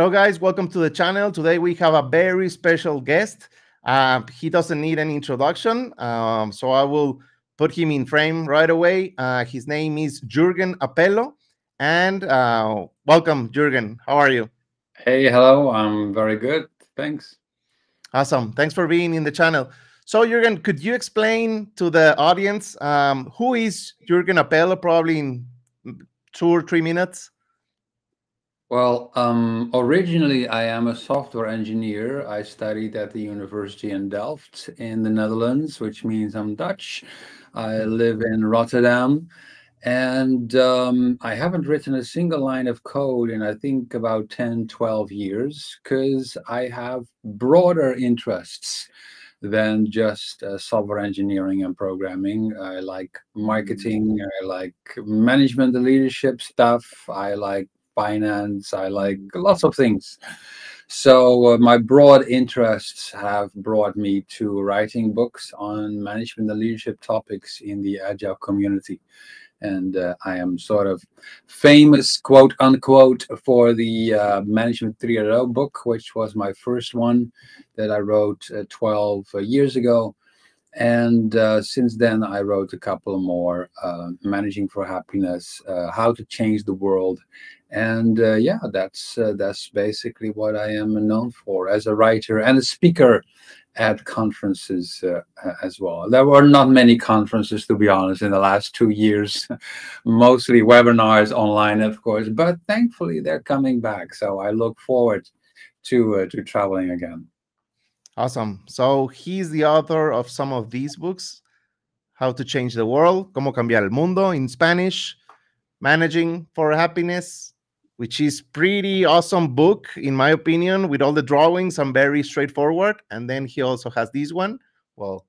Hello guys, welcome to the channel. Today we have a very special guest. He doesn't need an introduction, so I will put him in frame right away. His name is Jurgen Appelo, and welcome Jurgen, how are you? Hey, hello, I'm very good, thanks. Awesome, thanks for being in the channel. So Jurgen, could you explain to the audience who is Jurgen Appelo, probably in 2 or 3 minutes? Well, originally I am a software engineer. I studied at the university in Delft in the Netherlands, which means I'm Dutch. I live in Rotterdam, and I haven't written a single line of code in I think about 10, 12 years because I have broader interests than just software engineering and programming. I like marketing, I like management and leadership stuff, I like finance, I like lots of things. So my broad interests have brought me to writing books on management and leadership topics in the agile community. And I am sort of famous, quote unquote, for the Management 3.0 book, which was my first one that I wrote 12 years ago. And since then, I wrote a couple more, Managing for Happiness, How to Change the World. And yeah, that's basically what I am known for as a writer and a speaker at conferences as well. There were not many conferences, to be honest, in the last 2 years, mostly webinars online, of course, but thankfully they're coming back. So I look forward to traveling again. Awesome. So he's the author of some of these books, How to Change the World, Cómo Cambiar el Mundo in Spanish, Managing for Happiness, which is pretty awesome book, in my opinion, with all the drawings and very straightforward. And then he also has this one, well,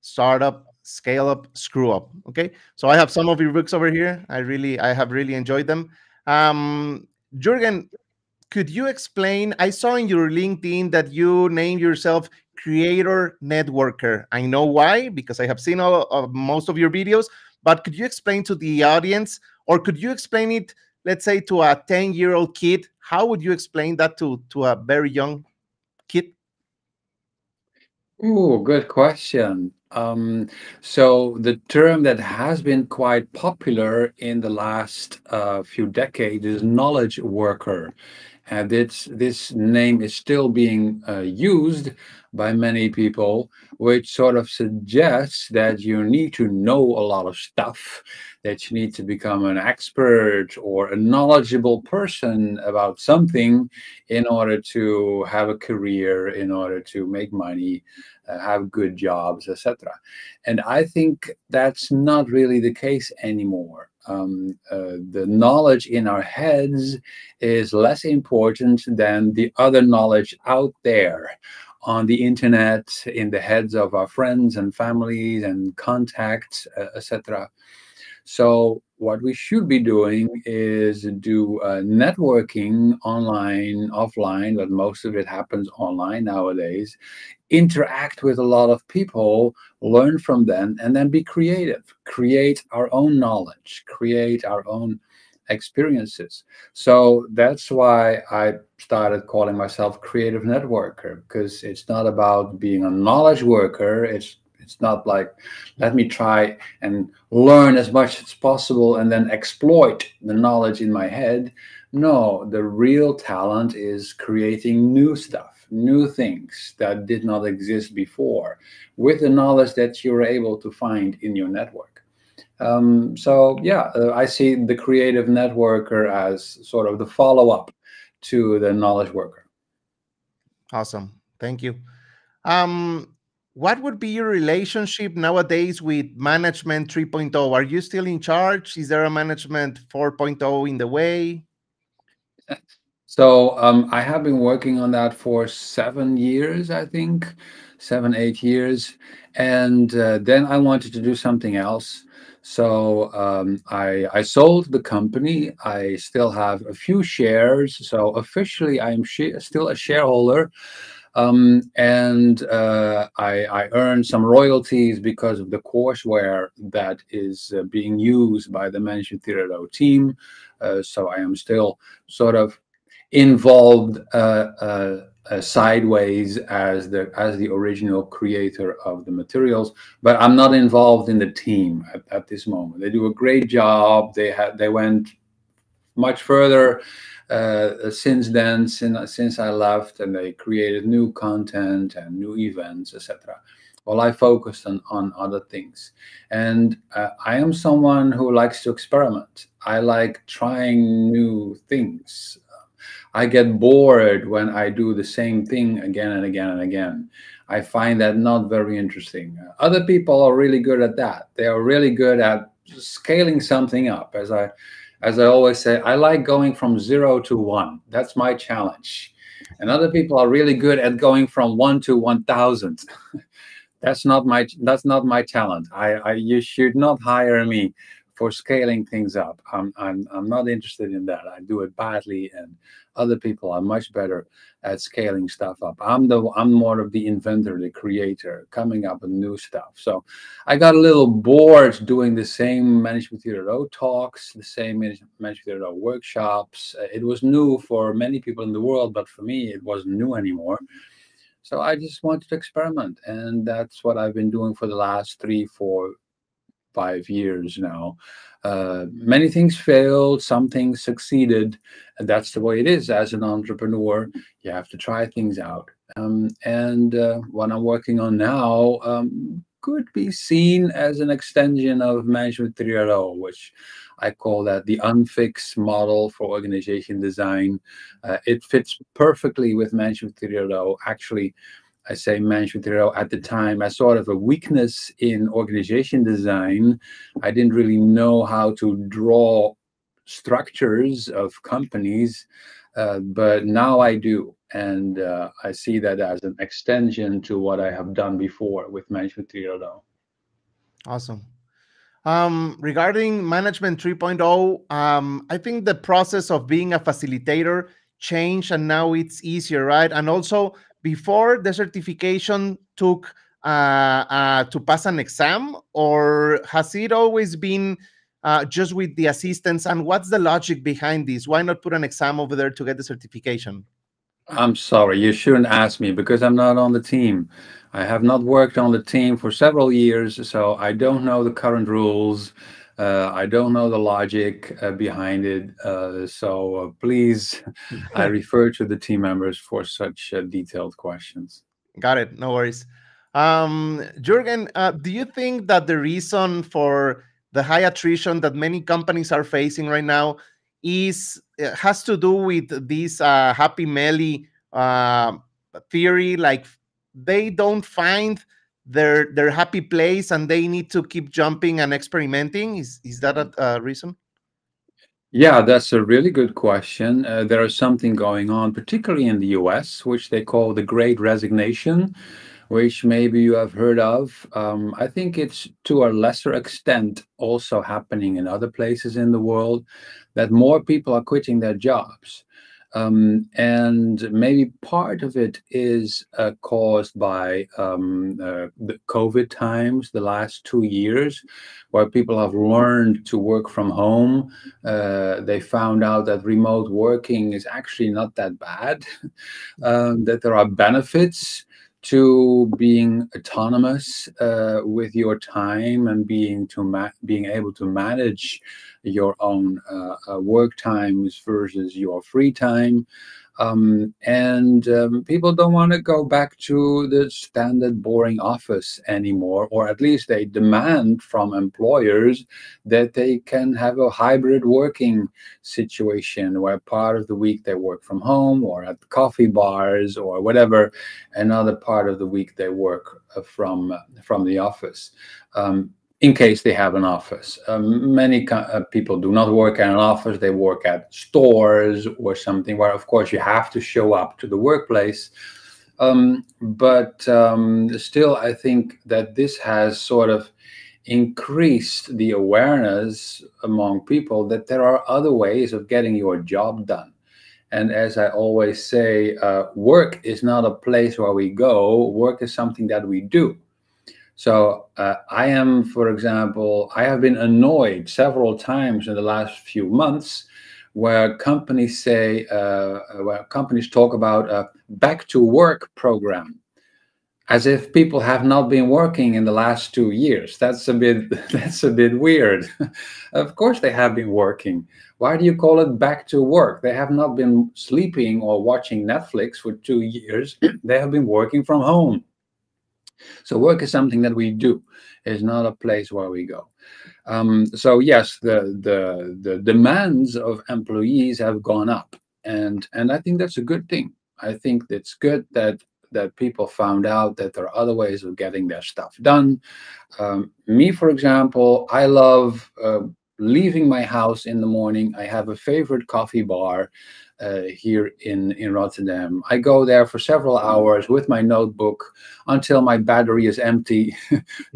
Startup, Scale Up, Screw Up. Okay, so I have some of your books over here. I have really enjoyed them. Jurgen, could you explain, I saw in your LinkedIn that you named yourself Creator Networker. I know why, because I have seen most of your videos, but could you explain to the audience, or could you explain it, let's say, to a 10-year-old kid? How would you explain that to a very young kid? Oh, good question. So the term that has been quite popular in the last few decades is knowledge worker. And this name is still being used by many people, which sort of suggests that you need to know a lot of stuff, that you need to become an expert or a knowledgeable person about something in order to have a career, in order to make money, have good jobs, etc. And I think that's not really the case anymore. The knowledge in our heads is less important than the other knowledge out there on the internet, in the heads of our friends and families and contacts, etc. So what we should be doing is do networking online, offline, but most of it happens online nowadays. Interact with a lot of people, learn from them, and then be creative. Create our own knowledge, create our own experiences. So that's why I started calling myself Creative Networker, because it's not about being a knowledge worker. It's not like, let me try and learn as much as possible and then exploit the knowledge in my head. No, the real talent is creating new stuff, new things that did not exist before with the knowledge that you're able to find in your network. So yeah, I see the Creative Networker as sort of the follow-up to the knowledge worker. Awesome, thank you. What would be your relationship nowadays with Management 3.0? Are you still in charge? Is there a Management 4.0 in the way? So I have been working on that for 7 years, I think, 7, 8 years. And then I wanted to do something else. So I sold the company. I still have a few shares. So officially, I'm still a shareholder. And I earn some royalties because of the courseware that is being used by the Management 3.0 team. So I am still sort of involved sideways as the original creator of the materials, but I'm not involved in the team at this moment. They do a great job. They went much further since then, since I left, and they created new content and new events, etc. While I focused on other things. And I am someone who likes to experiment. I like trying new things. I get bored when I do the same thing again and again and again. I find that not very interesting. Other people are really good at that. They are really good at scaling something up. As I always say, I like going from 0 to 1. That's my challenge. And other people are really good at going from 1 to 1,000. That's not my talent. You should not hire me for scaling things up. I'm not interested in that. I do it badly, and other people are much better at scaling stuff up. I'm more of the inventor, the creator, coming up with new stuff. So I got a little bored doing the same Management 3.0 talks, the same Management 3.0 workshops. It was new for many people in the world, but for me, it wasn't new anymore. So I just wanted to experiment, and that's what I've been doing for the last 3, 4, 5 years now. Many things failed, some things succeeded, and that's the way it is as an entrepreneur. You have to try things out. What I'm working on now could be seen as an extension of Management 3.0, which I call that the unFIX model for organization design. It fits perfectly with Management 3.0. Actually, I say Management 3.0 at the time as sort of a weakness in organization design. I didn't really know how to draw structures of companies, but now I do. And I see that as an extension to what I have done before with Management 3.0. Awesome. Regarding Management 3.0, I think the process of being a facilitator changed, and now it's easier, right? And also, before, the certification took to pass an exam, or has it always been just with the assistance? And what's the logic behind this? Why not put an exam over there to get the certification? I'm sorry, you shouldn't ask me because I'm not on the team. I have not worked on the team for several years, so I don't know the current rules. I don't know the logic behind it, so please, I refer to the team members for such detailed questions. Got it. No worries. Jurgen, do you think that the reason for the high attrition that many companies are facing right now has to do with this Happy Melly theory? Like, they don't find their happy place, and they need to keep jumping and experimenting. Is that a reason? Yeah, that's a really good question. There is something going on, particularly in the US, which they call the Great Resignation, which maybe you have heard of. I think it's to a lesser extent also happening in other places in the world, that more people are quitting their jobs. And maybe part of it is caused by the COVID times, the last 2 years, where people have learned to work from home. They found out that remote working is actually not that bad, that there are benefits to being autonomous with your time and being able to manage your own work times versus your free time. People don't want to go back to the standard boring office anymore, or at least they demand from employers that they can have a hybrid working situation where part of the week they work from home or at coffee bars or whatever, another part of the week they work from the office. In case they have an office. Many people do not work at an office. They work at stores or something where, of course, you have to show up to the workplace. Still, I think that this has sort of increased the awareness among people that there are other ways of getting your job done. And as I always say, work is not a place where we go. Work is something that we do. So I am, for example, I have been annoyed several times in the last few months where companies say, where companies talk about a back to work program, as if people have not been working in the last 2 years. That's a bit weird. Of course they have been working. Why do you call it back to work? They have not been sleeping or watching Netflix for 2 years. They have been working from home. So work is something that we do. It's not a place where we go. So yes, the demands of employees have gone up, and I think that's a good thing. I think it's good that people found out that there are other ways of getting their stuff done. Me, for example, I love leaving my house in the morning. I have a favorite coffee bar here in Rotterdam. I go there for several hours with my notebook until my battery is empty,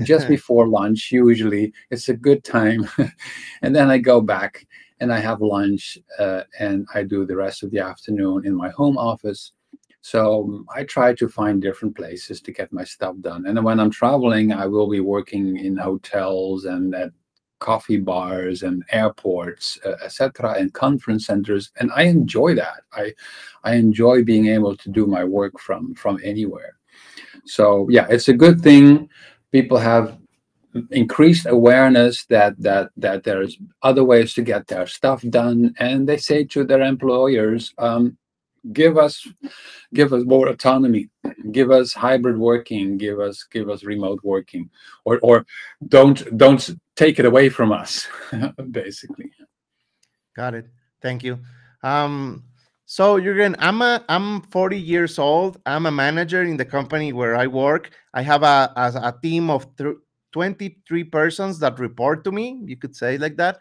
just before lunch, usually. It's a good time. And then I go back and I have lunch and I do the rest of the afternoon in my home office. So I try to find different places to get my stuff done. And when I'm traveling, I will be working in hotels and at coffee bars and airports, etc., and conference centers. And I enjoy that. I enjoy being able to do my work from anywhere. So yeah, it's a good thing. People have increased awareness that there's other ways to get their stuff done. And they say to their employers, give us more autonomy, give us hybrid working, give us remote working, or don't take it away from us, basically. Got it. Thank you. So Jurgen, I'm 40 years old. I'm a manager in the company where I work. I have a team of 23 persons that report to me. You could say like that,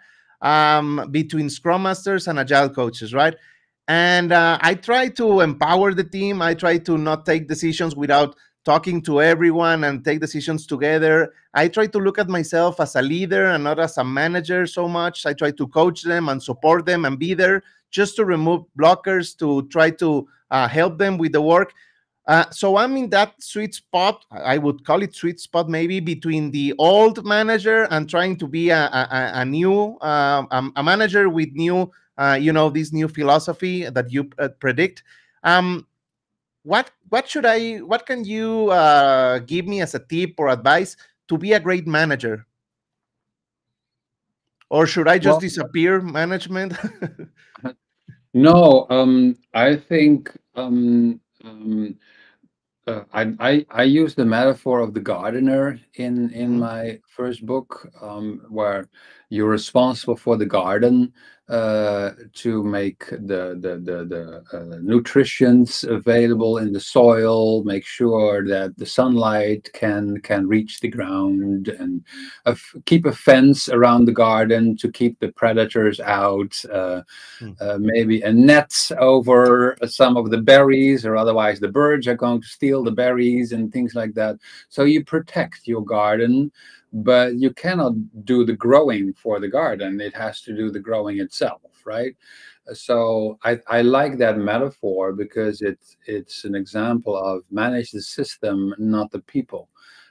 between Scrum Masters and Agile coaches, right? And I try to empower the team. I try to not take decisions without talking to everyone and take decisions together. I try to look at myself as a leader and not as a manager so much. I try to coach them and support them and be there just to remove blockers, to try to help them with the work. So I'm in that sweet spot. I would call it sweet spot, maybe, between the old manager and trying to be a new a manager with new you know, this new philosophy that you predict. What can you give me as a tip or advice to be a great manager? Or should I just disappear management? No, I think I use the metaphor of the gardener in my first book, where you're responsible for the garden to make the nutrients available in the soil, make sure that the sunlight can reach the ground, and keep a fence around the garden to keep the predators out, maybe a net over some of the berries, or otherwise the birds are going to steal the berries and things like that. So you protect your garden, but you cannot do the growing for the garden. It has to do the growing itself, right? So I like that metaphor because it's an example of manage the system, not the people.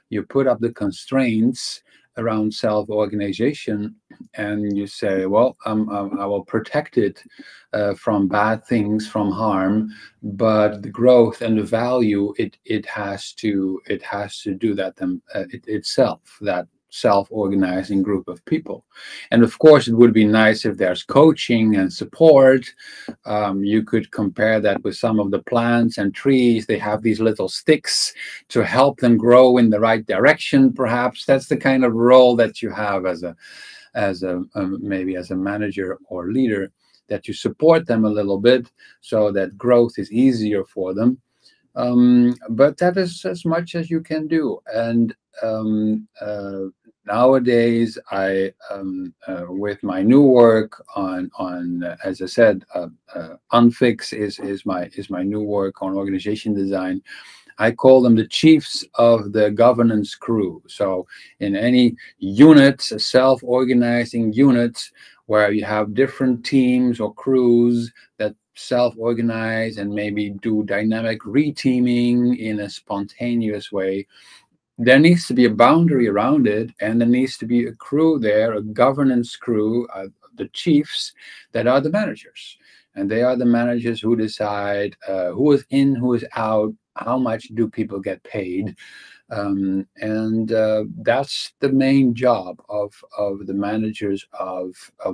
You put up the constraints around self-organization and you say, well, I will protect it from bad things, from harm, but the growth and the value, it has to do that itself, that self-organizing group of people. And of course, it would be nice if there's coaching and support. You could compare that with some of the plants and trees. They have these little sticks to help them grow in the right direction, perhaps. That's the kind of role that you have maybe as a manager or leader, that you support them a little bit so that growth is easier for them. But that is as much as you can do. And nowadays, I with my new work on as I said, unFIX is my new work on organization design. I call them the chiefs of the governance crew. So in any unit, self-organizing units, where you have different teams or crews that self-organize and maybe do dynamic re-teaming in a spontaneous way, there needs to be a boundary around it, and there needs to be a crew there, a governance crew. the chiefs that are the managers. And they are the managers who decide who is in, who is out, how much do people get paid. That's the main job of the managers of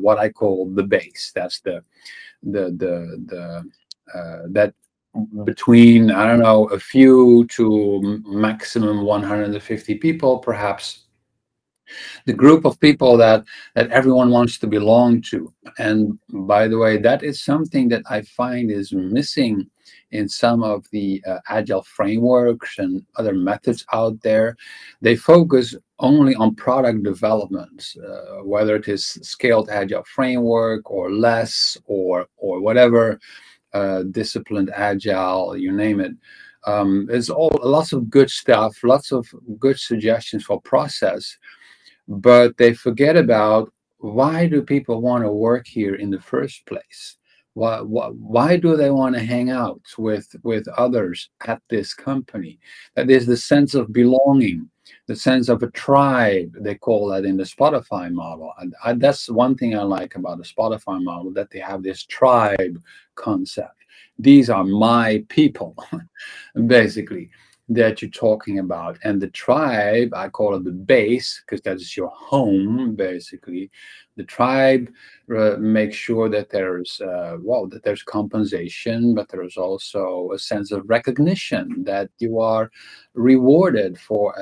what I call the base. That's that between, I don't know, a few to maximum 150 people, perhaps. The group of people that everyone wants to belong to. And by the way, that is something that I find is missing in some of the agile frameworks and other methods out there. They focus only on product development, whether it is scaled agile framework or less or whatever, disciplined agile, you name it. There's lots of good stuff, lots of good suggestions for process. But they forget about, why do people want to work here in the first place? Why do they want to hang out with others at this company? That is the sense of belonging, the sense of a tribe, they call that in the Spotify model. And that's one thing I like about the Spotify model, that they have this tribe concept. These are my people, basically, that you're talking about. And the tribe, I call it the base, because that is your home, basically. The tribe makes sure that there's that there's compensation, but there is also a sense of recognition, that you are rewarded for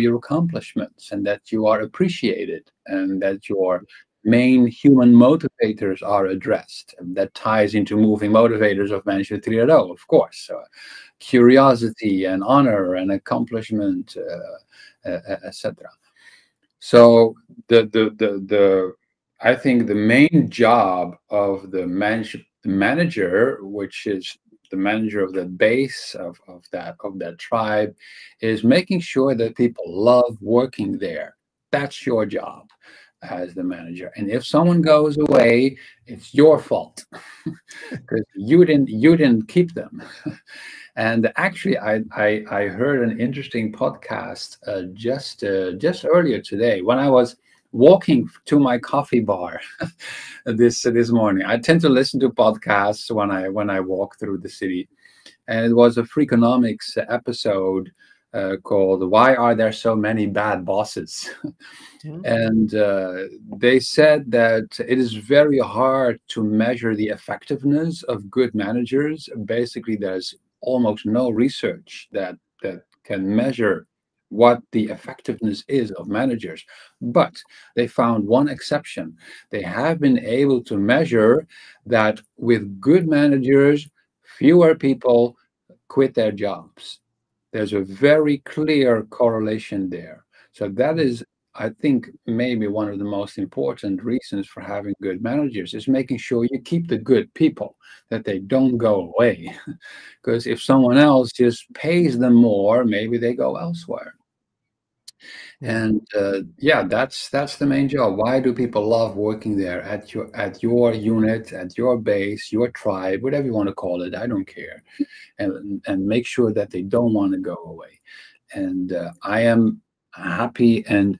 your accomplishments, and that you are appreciated, and that your main human motivators are addressed. And that ties into moving motivators of Management 3.0, of course. Curiosity and honor and accomplishment, etc. So I think the main job of the manager, which is the manager of the base of that tribe, is making sure that people love working there. That's your job as the manager. And if someone goes away, it's your fault, because you didn't keep them. And actually, I heard an interesting podcast just earlier today when I was walking to my coffee bar this morning. I tend to listen to podcasts when I walk through the city, and it was a Freakonomics episode called "Why Are There So Many Bad Bosses?" Mm-hmm. And they said that it is very hard to measure the effectiveness of good managers. Basically, there's almost no research that can measure what the effectiveness is of managers. But they found one exception. They have been able to measure that with good managers, fewer people quit their jobs. There's a very clear correlation there. So that is, I think, maybe one of the most important reasons for having good managers, is making sure you keep the good people, that they don't go away. Because if someone else just pays them more, maybe they go elsewhere. And that's the main job. Why do people love working there at your unit, at your base, your tribe, whatever you want to call it? I don't care. And make sure that they don't want to go away. And I am happy and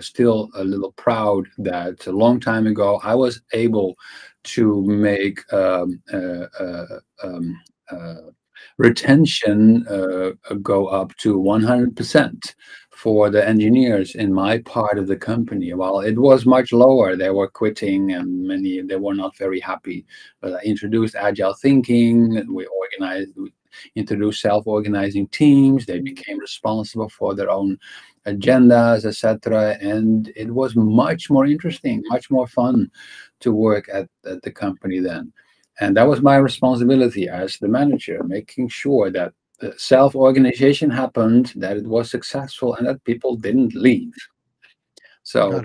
still a little proud that a long time ago I was able to make retention go up to 100% for the engineers in my part of the company. While it was much lower, they were quitting, and many, they were not very happy. But I introduced agile thinking. We introduced self-organizing teams. They became responsible for their own agendas, etc. And it was much more interesting, much more fun to work at the company then. And that was my responsibility as the manager, making sure that self-organization happened, that it was successful, and that people didn't leave. So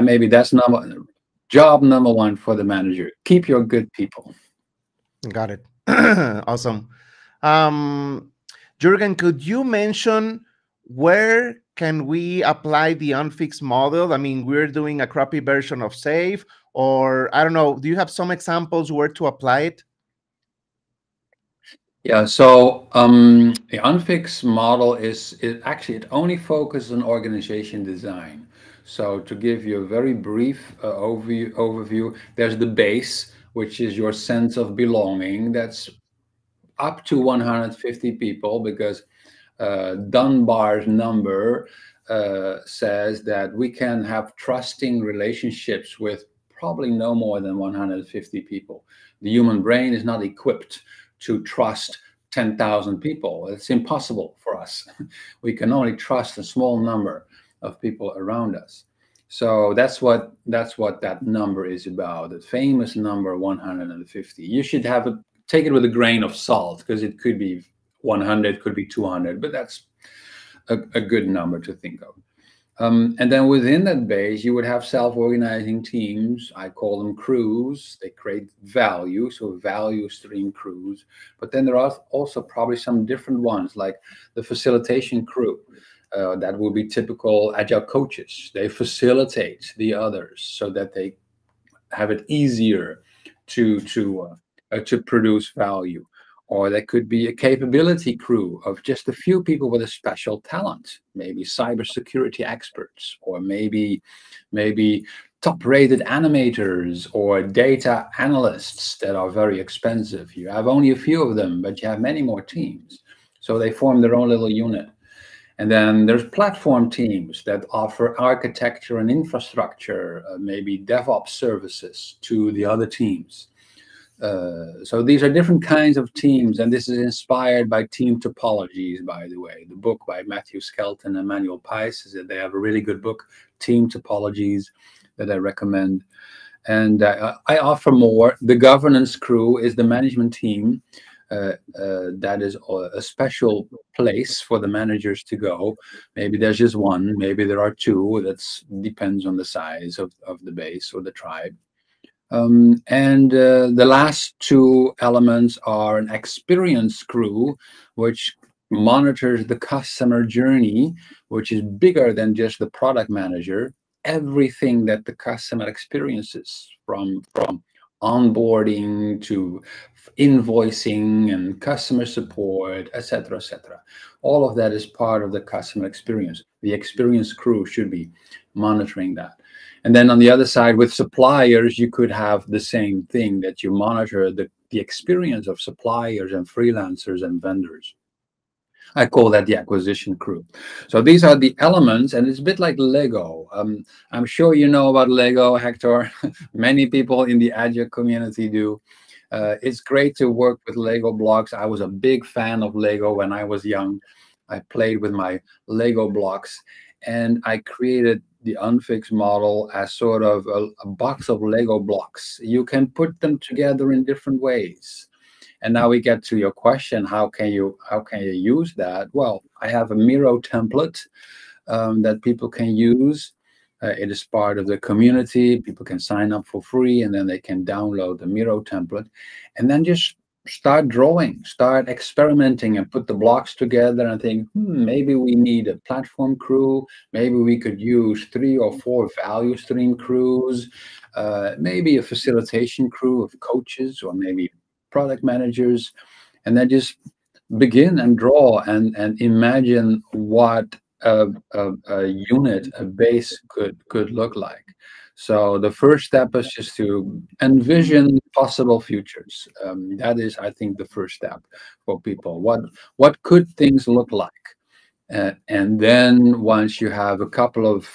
maybe that's job number one for the manager. Keep your good people. Got it. Awesome. Jurgen, could you mention where can we apply the unFIX model? I mean, we're doing a crappy version of SAFe, or I don't know, do you have some examples where to apply it? Yeah, so the unFIX model it only focuses on organization design. So to give you a very brief overview, there's the base, which is your sense of belonging. That's up to 150 people, because Dunbar's number says that we can have trusting relationships with probably no more than 150 people. The human brain is not equipped to trust 10,000 people. It's impossible for us. We can only trust a small number of people around us. So that's what that number is about, the famous number 150. You should have a, take it with a grain of salt, because it could be 100, could be 200, but that's a good number to think of. And then within that base, you would have self-organizing teams. I call them crews. They create value, so value stream crews. But then there are also probably some different ones, like the facilitation crew. That will be typical agile coaches. They facilitate the others so that they have it easier to produce value. Or there could be a capability crew of just a few people with a special talent, maybe cybersecurity experts, or maybe top-rated animators or data analysts that are very expensive. You have only a few of them, but you have many more teams. So they form their own little unit. And then there's platform teams that offer architecture and infrastructure, maybe DevOps services to the other teams. So these are different kinds of teams, and this is inspired by Team Topologies, by the way. The book by Matthew Skelton and Manuel Pais is that they have a really good book, Team Topologies, that I recommend. And I offer more. The governance crew is the management team. That is a special place for the managers to go. Maybe there's just one, maybe there are two. That depends on the size of the base or the tribe. The last two elements are an experience crew, which monitors the customer journey, which is bigger than just the product manager. Everything that the customer experiences, from onboarding to invoicing and customer support, etc., etc. All of that is part of the customer experience. The experience crew should be monitoring that. And then on the other side, with suppliers, you could have the same thing, that you monitor the experience of suppliers and freelancers and vendors. I call that the acquisition crew. So these are the elements, and it's a bit like Lego. I'm sure you know about Lego, Hector. Many people in the agile community do. It's great to work with Lego blocks. I was a big fan of Lego when I was young. I played with my Lego blocks, and I created the unFIX model as sort of a box of Lego blocks. You can put them together in different ways. And now we get to your question, how can you use that? Well, I have a Miro template that people can use. It is part of the community. People can sign up for free, and then they can download the Miro template. And then just start drawing, start experimenting, and put the blocks together and think, maybe we need a platform crew. Maybe we could use 3 or 4 value stream crews, maybe a facilitation crew of coaches, or maybe product managers, and then just begin and draw and imagine what a unit, a base could look like. So the first step is just to envision possible futures. That is, I think, the first step for people. What could things look like? And then once you have a couple of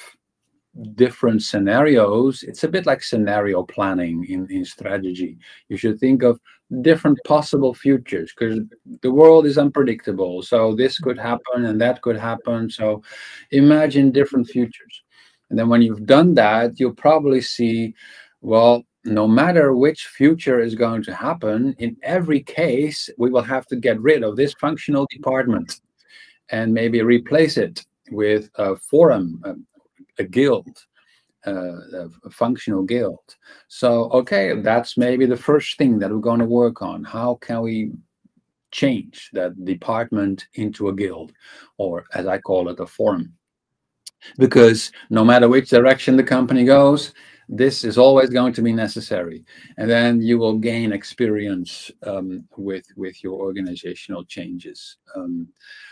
different scenarios, it's a bit like scenario planning in strategy. You should think of different possible futures, because the world is unpredictable. So this could happen and that could happen. So imagine different futures. And then when you've done that, you'll probably see, well, no matter which future is going to happen, in every case, we will have to get rid of this functional department and maybe replace it with a forum, a guild, a functional guild. So, okay, that's maybe the first thing that we're going to work on. How can we change that department into a guild, or as I call it, a forum? Because no matter which direction the company goes, This is always going to be necessary. And then you will gain experience with your organizational changes.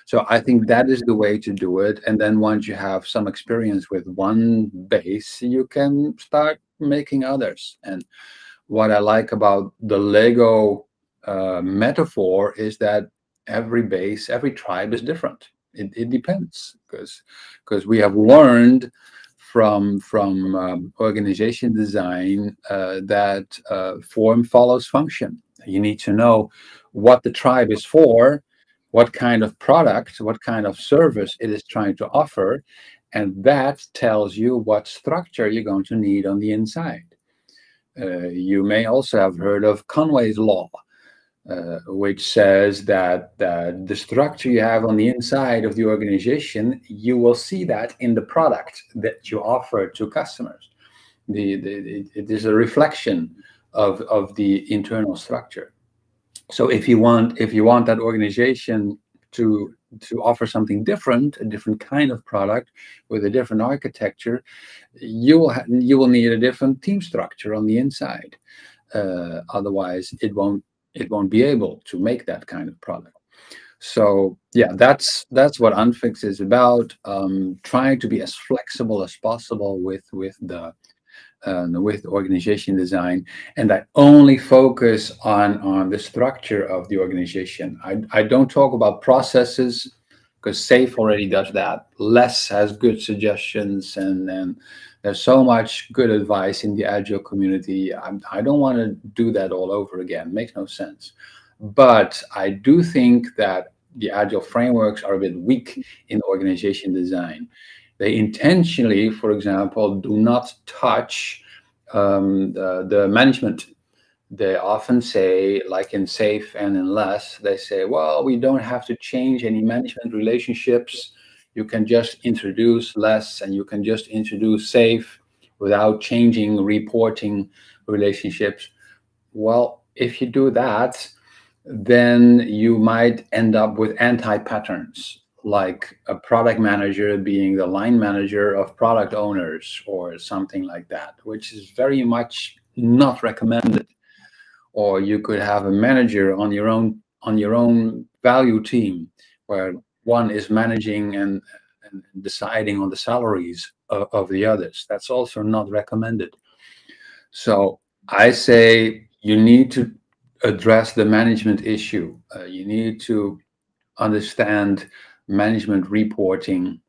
So I think that is the way to do it. And then once you have some experience with one base, you can start making others. And what I like about the Lego metaphor is that every base, every tribe is different. It depends, because we have learned from organization design that form follows function. You need to know what the tribe is for, what kind of product, what kind of service it is trying to offer, and that tells you what structure you're going to need on the inside. You may also have heard of Conway's law, which says that the structure you have on the inside of the organization, you will see that in the product that you offer to customers. It is a reflection of the internal structure. So if you want that organization to offer something different, a different kind of product with a different architecture, you will need a different team structure on the inside. Otherwise, it won't be able to make that kind of product. So yeah, that's what unFIX is about. Trying to be as flexible as possible with organization design, and I only focus on the structure of the organization. I don't talk about processes, because SAFe already does that. Les has good suggestions, and there's so much good advice in the Agile community. I don't want to do that all over again. It makes no sense. But I do think that the Agile frameworks are a bit weak in organization design. They intentionally, for example, do not touch the management. They often say, like in SAFe and in LESS, they say, well, we don't have to change any management relationships. You can just introduce LESS and you can just introduce SAFe without changing reporting relationships. Well, if you do that, then you might end up with anti-patterns, like a product manager being the line manager of product owners or something like that, which is very much not recommended. Or you could have a manager on your own value team, where one is managing and deciding on the salaries of the others. That's also not recommended. So I say you need to address the management issue. You need to understand management reporting,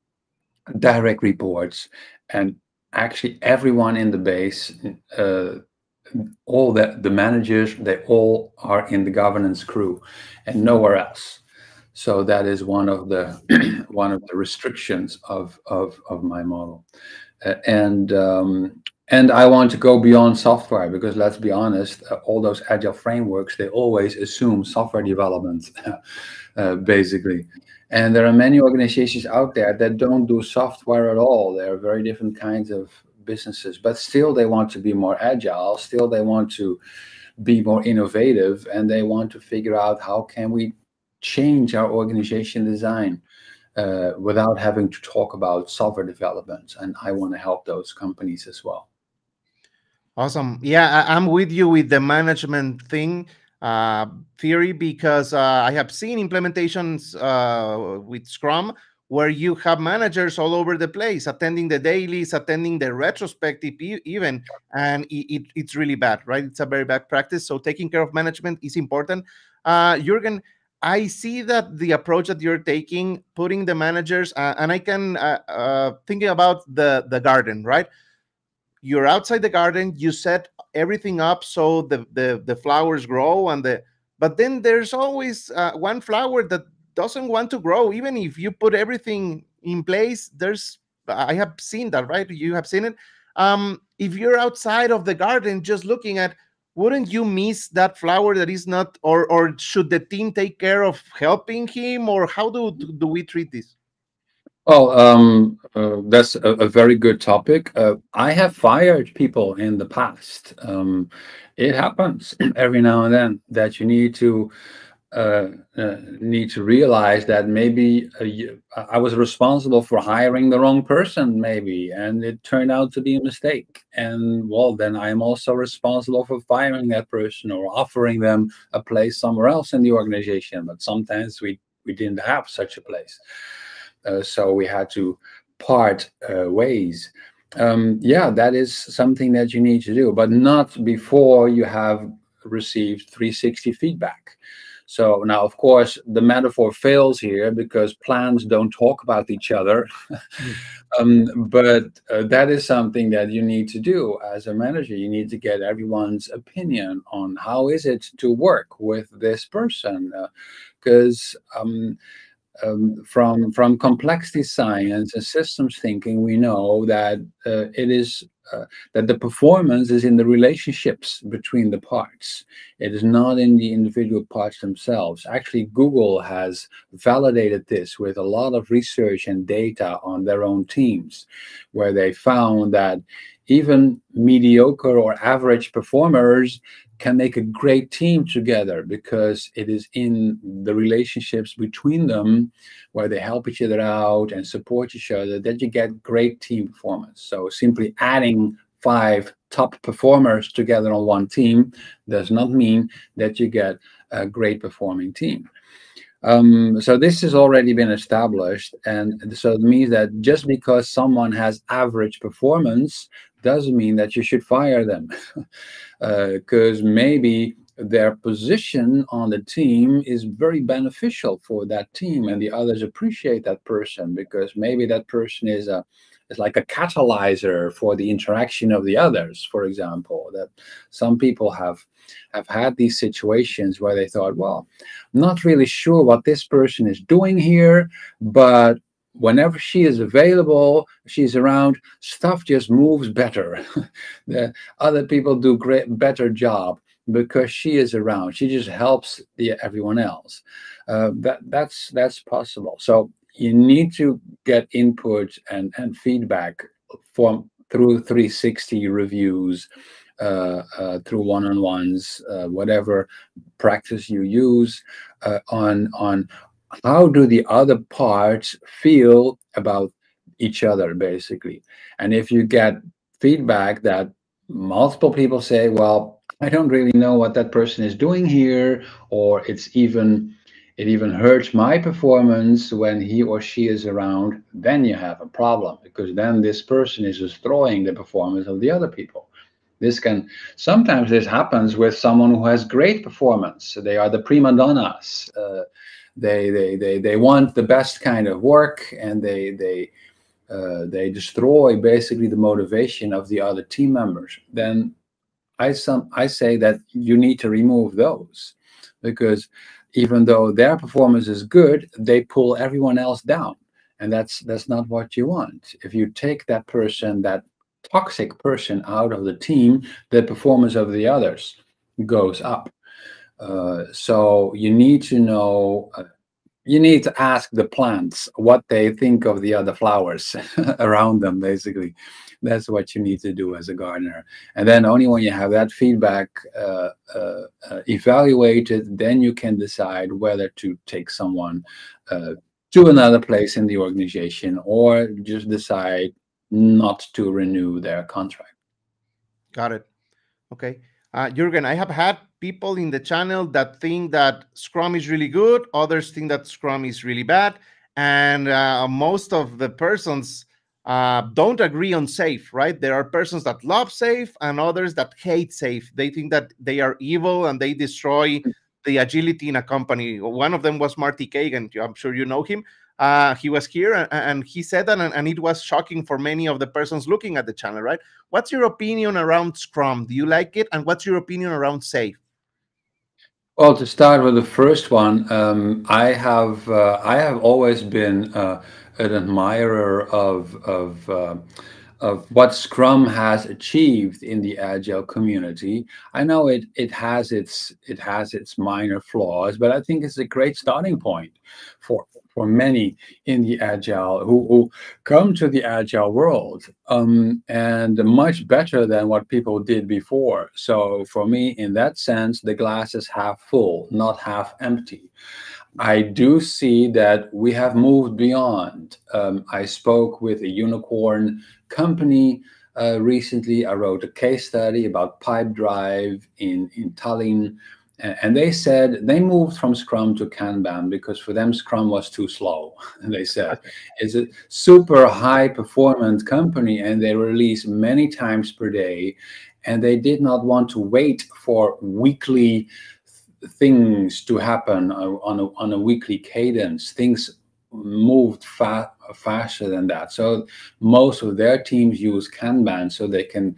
direct reports, and actually everyone in the base, all the managers, they all are in the governance crew and nowhere else. So that is one of the restrictions of my model, and I want to go beyond software, because let's be honest, all those Agile frameworks, they always assume software development basically. And there are many organizations out there that don't do software at all. There are very different kinds of businesses, but still they want to be more agile, still they want to be more innovative, and they want to figure out how can we change our organization design without having to talk about software development. And I want to help those companies as well. Awesome. Yeah, I'm with you with the management thing, theory, because I have seen implementations with Scrum where you have managers all over the place, attending the dailies, attending the retrospective even, and it's really bad, right? It's a very bad practice. So taking care of management is important. Jurgen, I see that the approach that you're taking, putting the managers, and I can, thinking about the garden, right? You're outside the garden, you set everything up so the flowers grow, but then there's always one flower that doesn't want to grow, even if you put everything in place. I have seen that, right? You have seen it. If you're outside of the garden, just looking at, wouldn't you miss that flower that is not, or should the team take care of helping him, or how do we treat this? Oh, that's a very good topic. I have fired people in the past. It happens every now and then that you need to need to realize that maybe I was responsible for hiring the wrong person, maybe, and it turned out to be a mistake. And well, then I'm also responsible for firing that person or offering them a place somewhere else in the organization. But sometimes we didn't have such a place. So we had to part ways. Yeah, that is something that you need to do, but not before you have received 360 feedback. So now, of course, the metaphor fails here because plans don't talk about each other. But that is something that you need to do as a manager. You need to get everyone's opinion on how is it to work with this person, because from complexity science and systems thinking, we know that it is that the performance is in the relationships between the parts. It is not in the individual parts themselves. Actually, Google has validated this with a lot of research and data on their own teams, where they found that even mediocre or average performers can make a great team together, because it is in the relationships between them, where they help each other out and support each other, that you get great team performance. So simply adding 5 top performers together on one team does not mean that you get a great performing team. So this has already been established, and so it means that just because someone has average performance doesn't mean that you should fire them, because maybe their position on the team is very beneficial for that team, and the others appreciate that person, because maybe that person is like a catalyzer for the interaction of the others, for example. That some people have had these situations where they thought, well, I'm not really sure what this person is doing here, but whenever she is available, she's around, stuff just moves better. The other people do better job because she is around. She just helps everyone else. That's possible. So you need to get input and feedback through 360 reviews, through one-on-ones, whatever practice you use, on how do the other parts feel about each other, basically. And if you get feedback that multiple people say, well, I don't really know what that person is doing here, or it even hurts my performance when he or she is around, then you have a problem, because then this person is destroying the performance of the other people. Sometimes this happens with someone who has great performance. They are the prima donnas. They want the best kind of work, and they destroy basically the motivation of the other team members. Then I say that you need to remove those, because even though their performance is good, they pull everyone else down, and that's not what you want. If you take that person, that toxic person, out of the team, the performance of the others goes up. So you need to know, you need to ask the plants what they think of the other flowers around them, basically. That's what you need to do as a gardener. And then only when you have that feedback evaluated, then you can decide whether to take someone to another place in the organization, or just decide not to renew their contract. Got it. Okay. Jurgen, I have had people in the channel that think that Scrum is really good, others think that Scrum is really bad, and most of the persons don't agree on SAFe, right? There are persons that love SAFe and others that hate SAFe. They think that they are evil and they destroy the agility in a company. One of them was Marty Cagan. I'm sure you know him. He was here, and he said that, and it was shocking for many of the persons looking at the channel, right? What's your opinion around Scrum? Do you like it? And what's your opinion around SAFe? Well, to start with the first one, I have always been an admirer of what Scrum has achieved in the Agile community. I know it has its minor flaws, but I think it's a great starting point for for many in the Agile who come to the Agile world, and much better than what people did before. So for me, in that sense, the glass is half full, not half empty. I do see that we have moved beyond. I spoke with a unicorn company recently. I wrote a case study about PipeDrive in Tallinn, and they said they moved from Scrum to Kanban because for them Scrum was too slow. And they said it's a super high performance company and they release many times per day, and they did not want to wait for weekly things to happen on a weekly cadence. Things moved faster than that. So most of their teams use Kanban so they can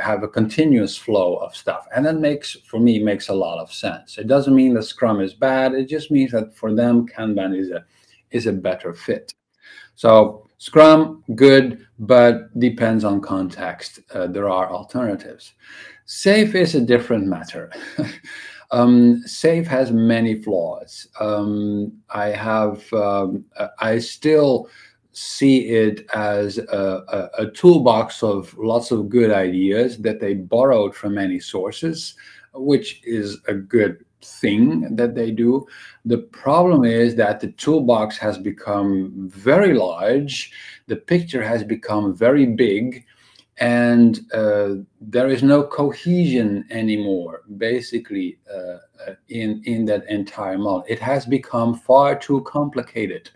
have a continuous flow of stuff. And that makes, for me, a lot of sense. It doesn't mean that Scrum is bad. It just means that for them, Kanban is a better fit. So Scrum, good, but depends on context. There are alternatives. SAFe is a different matter. SAFe has many flaws. I still see it as a toolbox of lots of good ideas that they borrowed from many sources, which is a good thing that they do. The problem is that the toolbox has become very large, the picture has become very big, and there is no cohesion anymore, basically, in that entire model. It has become far too complicated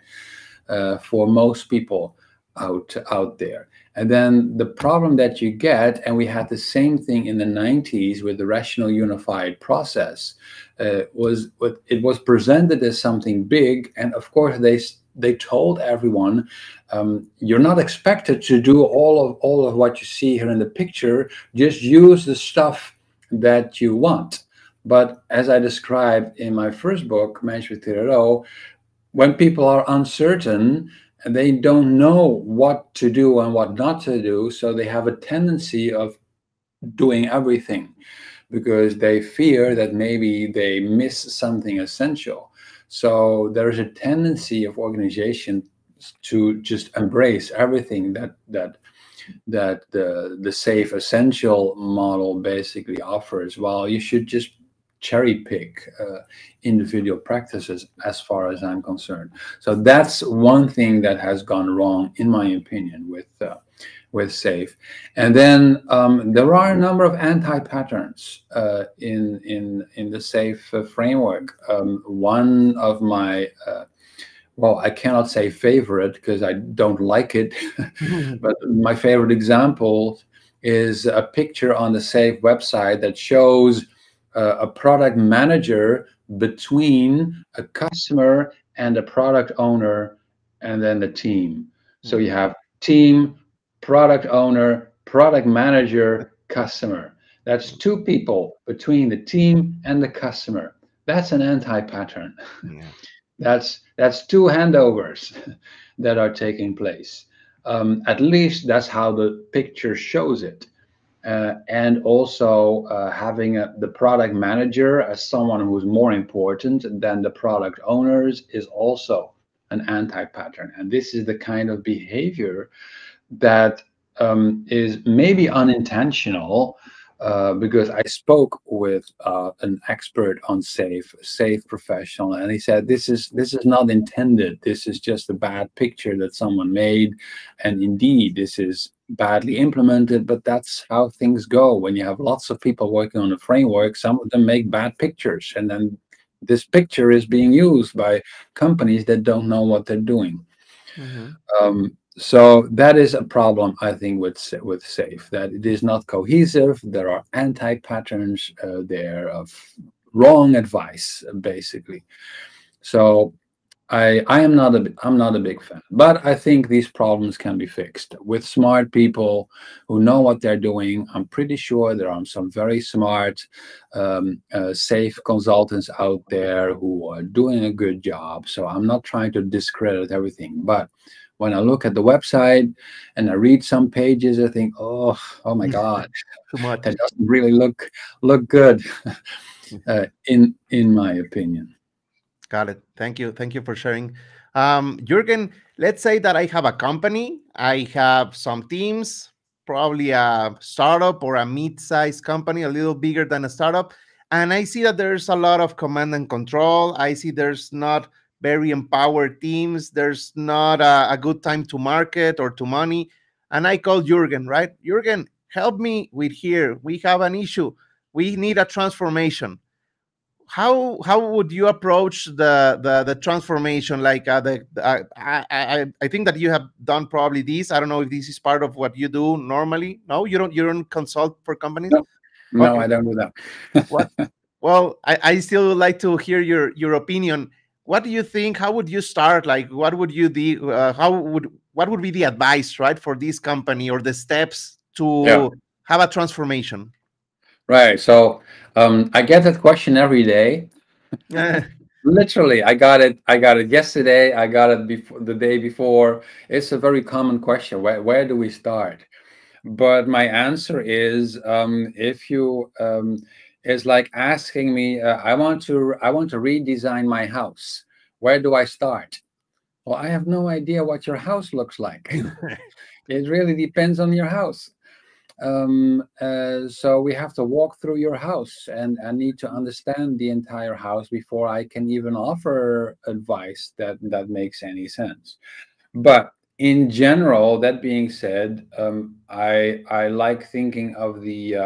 for most people out there. And then the problem that you get, and we had the same thing in the 90s with the Rational Unified Process, it was presented as something big, and of course they told everyone, you're not expected to do all of what you see here in the picture. Just use the stuff that you want. But as I described in my first book, Management 3.0, when people are uncertain, they don't know what to do and what not to do, so they have a tendency of doing everything because they fear that maybe they miss something essential. So there is a tendency of organizations to just embrace everything that the SAFe essential model basically offers, while you should just cherry pick individual practices, as far as I'm concerned. So that's one thing that has gone wrong, in my opinion, with SAFe. And then there are a number of anti-patterns in the SAFe framework. One of my, well, I cannot say favorite because I don't like it, but my favorite example is a picture on the SAFe website that shows a product manager between a customer and a product owner, and then the team. So you have team, product owner, product manager, customer. That's two people between the team and the customer. That's an anti-pattern. Yeah. That's two handovers that are taking place. At least that's how the picture shows it. And also having the product manager as someone who's more important than the product owners is also an anti-pattern. And this is the kind of behavior that is maybe unintentional, because I spoke with an expert on SAFe professional, and he said this is not intended. This is just a bad picture that someone made, and indeed this is badly implemented. But that's how things go when you have lots of people working on a framework. Some of them make bad pictures, and then this picture is being used by companies that don't know what they're doing. Mm-hmm. So that is a problem, I think, with SAFe, that it is not cohesive. There are anti-patterns there of wrong advice, basically. So I'm not a big fan, but I think these problems can be fixed with smart people who know what they're doing. I'm pretty sure there are some very smart SAFe consultants out there who are doing a good job. So I'm not trying to discredit everything, but when I look at the website and I read some pages, I think, oh my God, that doesn't really look good, in my opinion. Got it. Thank you. Thank you for sharing. Jurgen, let's say that I have a company, I have some teams, probably a startup or a mid-sized company, a little bigger than a startup. And I see that there's a lot of command and control. I see there's not very empowered teams. There's not a good time to market or to money. And I call Jurgen, right? Jurgen, help me with here. We have an issue. We need a transformation. How would you approach the transformation? Like I think that you have done probably this. I don't know if this is part of what you do normally. No, you don't consult for companies. No, no, I don't do that. What? Well, I still would like to hear your opinion. What do you think? How would you start? Like, what would you do? What would be the advice, right, for this company or the steps to have a transformation? Right. So I get that question every day. Literally, I got it yesterday. I got it before, the day before. It's a very common question. Where do we start? But my answer is, if you is like asking me, I want to redesign my house. Where do I start? Well, I have no idea what your house looks like. It really depends on your house. So we have to walk through your house, and I need to understand the entire house before I can even offer advice that makes any sense. But in general, that being said, I like thinking of the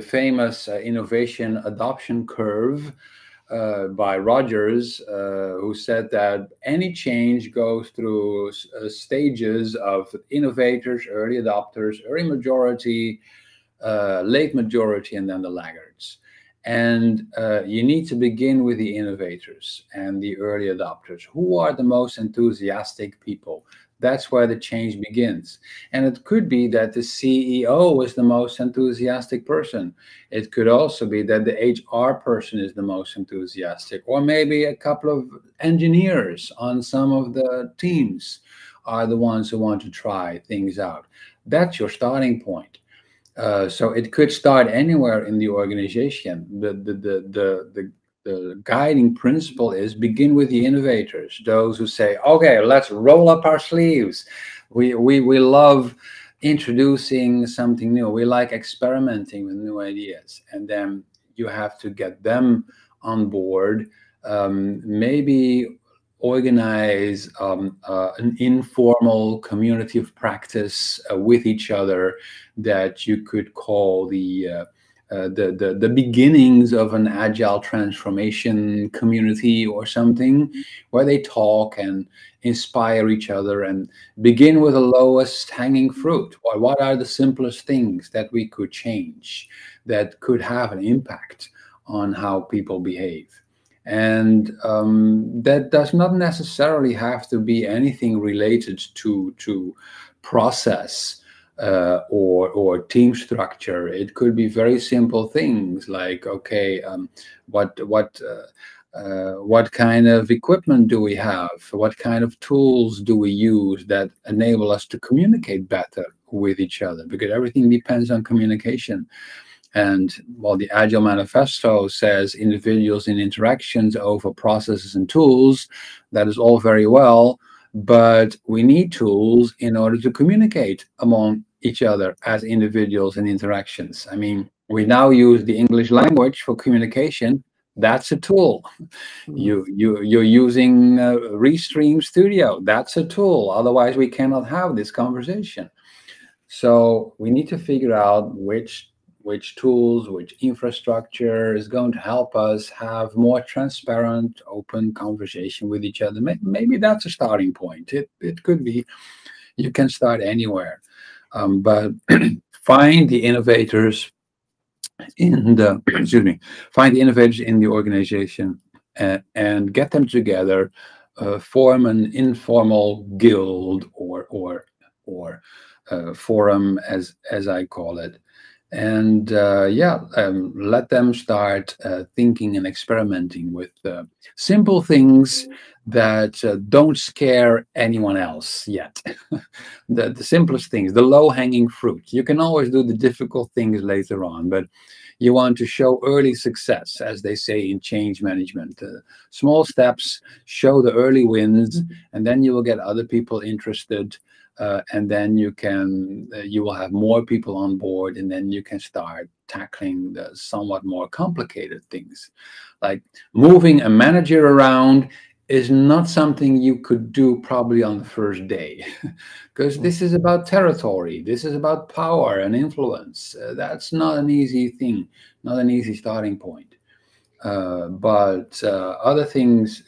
famous innovation adoption curve by Rogers, who said that any change goes through stages of innovators, early adopters, early majority, late majority, and then the laggards. And you need to begin with the innovators and the early adopters. Who are the most enthusiastic people? That's where the change begins. And it could be that the CEO is the most enthusiastic person. It could also be that the HR person is the most enthusiastic, or maybe a couple of engineers on some of the teams are the ones who want to try things out. That's your starting point. So it could start anywhere in the organization. The guiding principle is begin with the innovators, those who say, okay, let's roll up our sleeves. We love introducing something new. We like experimenting with new ideas. And then you have to get them on board, maybe organize an informal community of practice with each other that you could call the beginnings of an agile transformation community or something, where they talk and inspire each other and begin with the lowest hanging fruit. Or what are the simplest things that we could change that could have an impact on how people behave? And that does not necessarily have to be anything related to process or team structure. It could be very simple things like, okay, what kind of equipment do we have? What kind of tools do we use that enable us to communicate better with each other? Because everything depends on communication. And while the Agile Manifesto says individuals in interactions over processes and tools, that is all very well, but we need tools in order to communicate among each other as individuals and interactions. I mean, we now use the English language for communication. That's a tool. You're using Restream Studio. That's a tool. Otherwise, we cannot have this conversation. So we need to figure out which tools, which infrastructure is going to help us have more transparent, open conversation with each other. Maybe that's a starting point. It could be. You can start anywhere, but find the innovators in the find the innovators in the organization and get them together, form an informal guild or forum, as I call it. And let them start thinking and experimenting with simple things that don't scare anyone else yet. The simplest things, the low-hanging fruit. You can always do the difficult things later on, but You want to show early success, as they say in change management. Small steps, show the early wins, and then you will get other people interested. And then you can, you will have more people on board, and then you can start tackling the somewhat more complicated things. Like moving a manager around is not something you could do probably on the first day, because this is about territory. This is about power and influence. That's not an easy thing, not an easy starting point. But other things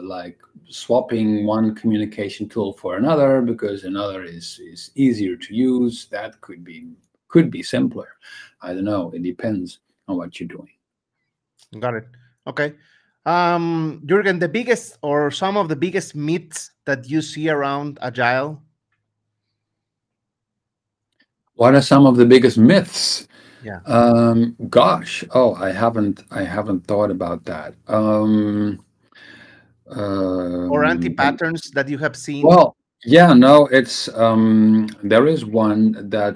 like swapping one communication tool for another because another is easier to use, that could be simpler. I don't know. It depends on what you're doing. Got it. Okay. Jurgen, the biggest or some of the biggest myths that you see around Agile? What are some of the biggest myths? Yeah. Gosh. Oh, I haven't thought about that. Or anti-patterns that you have seen? Well, yeah, no, it's there is one that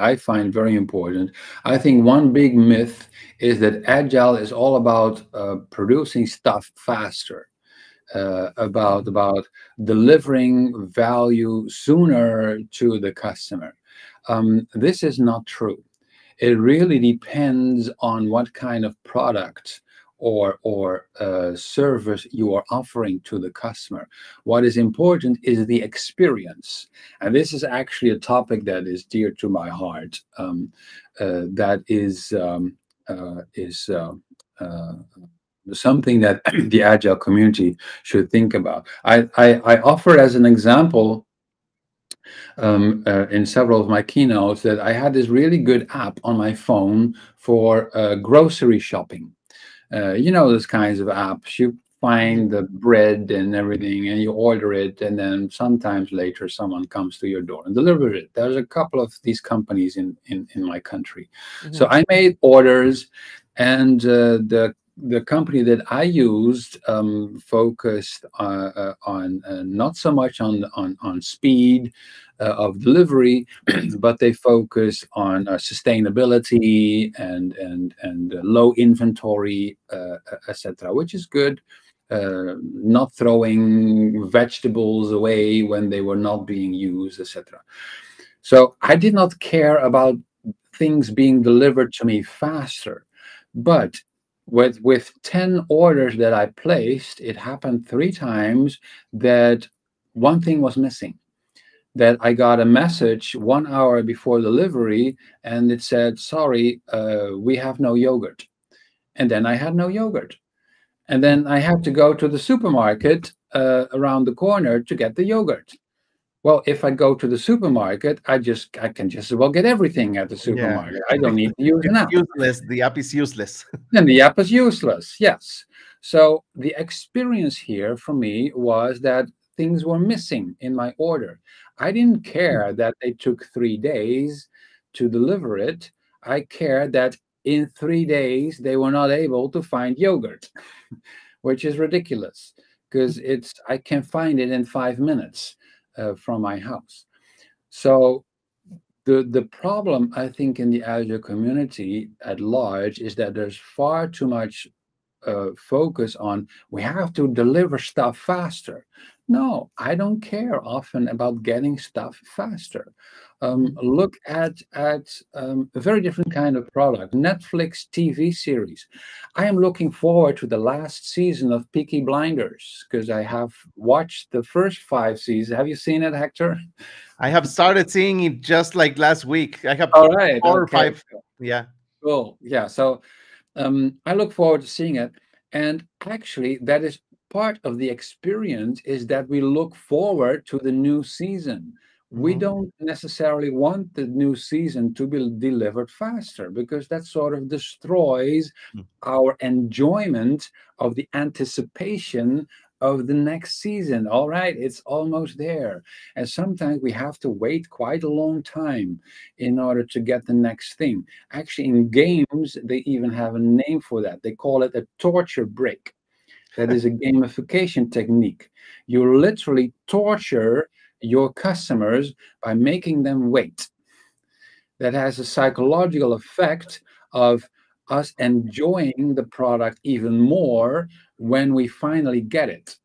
I find very important. I think one big myth is that Agile is all about producing stuff faster, about delivering value sooner to the customer. This is not true. It really depends on what kind of product or service you are offering to the customer. What is important is the experience. And this is actually a topic that is dear to my heart, that is something that the Agile community should think about. I offer as an example in several of my keynotes that I had this really good app on my phone for grocery shopping. You know, those kinds of apps, you find the bread and everything and you order it, and then sometimes later someone comes to your door and delivers it. There's a couple of these companies in my country. Mm-hmm. So I made orders, and the company that I used focused on not so much on speed of delivery, but they focused on sustainability and low inventory, etc., which is good. Not throwing vegetables away when they were not being used, etc. So I did not care about things being delivered to me faster, but with 10 orders that I placed, it happened 3 times that one thing was missing, that I got a message 1 hour before delivery, and it said, sorry, we have no yogurt. And then I had no yogurt. And then I had to go to the supermarket around the corner to get the yogurt. Well, if I go to the supermarket, I can just as well get everything at the supermarket. Yeah. I don't need to use an app. Useless. The app is useless. And the app is useless, yes. So the experience here for me was that things were missing in my order. I didn't care that they took 3 days to deliver it. I cared that in 3 days, they were not able to find yogurt, which is ridiculous because I can find it in 5 minutes. From my house. So the problem, I think, in the Agile community at large is that there's far too much focus on we have to deliver stuff faster. No, I don't care often about getting stuff faster. Look at a very different kind of product, Netflix TV series. I am looking forward to the last season of Peaky Blinders because I have watched the first 5 seasons. Have you seen it, Hector? I have started seeing it just like last week. I have four or five. Yeah. Cool. Yeah. So I look forward to seeing it. And actually, that is part of the experience, is that we look forward to the new season. We don't necessarily want the new season to be delivered faster, because that sort of destroys our enjoyment of the anticipation of the next season. All right, it's almost there. And sometimes we have to wait quite a long time in order to get the next thing. Actually, in games, they even have a name for that. They call it a torture brick. That is a gamification technique. You literally torture your customers by making them wait. that has a psychological effect of us enjoying the product even more when we finally get it.